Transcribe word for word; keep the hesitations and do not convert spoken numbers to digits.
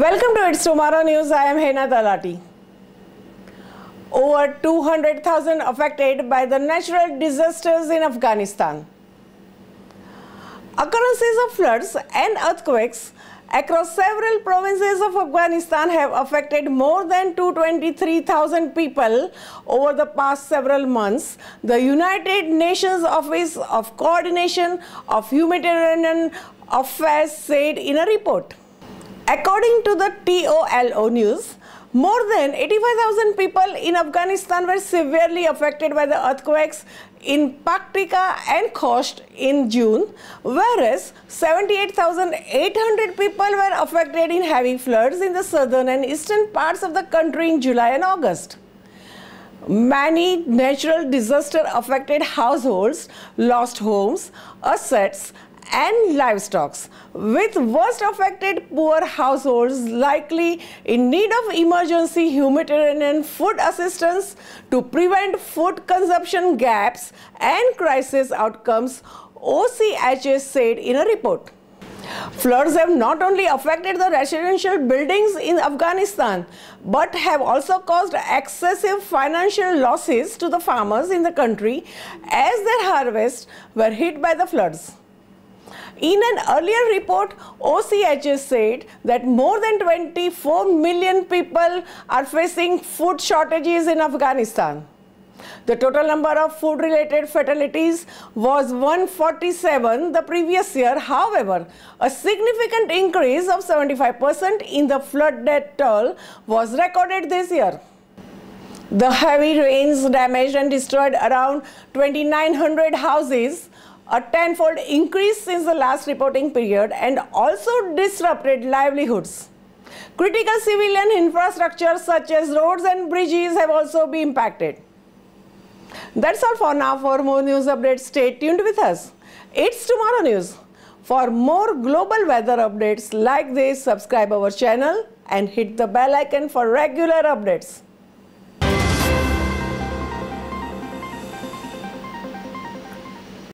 Welcome to It's Tomorrow News. I am Hena Dalati. Over two hundred thousand affected by the natural disasters in Afghanistan. Occurrences of floods and earthquakes across several provinces of Afghanistan have affected more than two hundred twenty-three thousand people over the past several months, the United Nations Office of Coordination of Humanitarian Affairs said in a report. According to the TOLO news, more than eighty-five thousand people in Afghanistan were severely affected by the earthquakes in Paktika and Khost in June, whereas seventy-eight thousand eight hundred people were affected in heavy floods in the southern and eastern parts of the country in July and August. Many natural disaster affected households lost homes, assets, and livestock, with worst affected poor households likely in need of emergency humanitarian food assistance to prevent food consumption gaps and crisis outcomes, O C H A said in a report. Floods have not only affected the residential buildings in Afghanistan, but have also caused excessive financial losses to the farmers in the country as their harvests were hit by the floods. In an earlier report, O C H A said that more than twenty-four million people are facing food shortages in Afghanistan. The total number of food-related fatalities was one hundred forty-seven the previous year, however, a significant increase of seventy-five percent in the flood death toll was recorded this year. The heavy rains damaged and destroyed around two thousand nine hundred houses, a tenfold increase since the last reporting period, and also disrupted livelihoods. Critical civilian infrastructure such as roads and bridges have also been impacted. That's all for now. For more news updates, stay tuned with us. It's Tomorrow News. For more global weather updates like this, subscribe our channel and hit the bell icon for regular updates.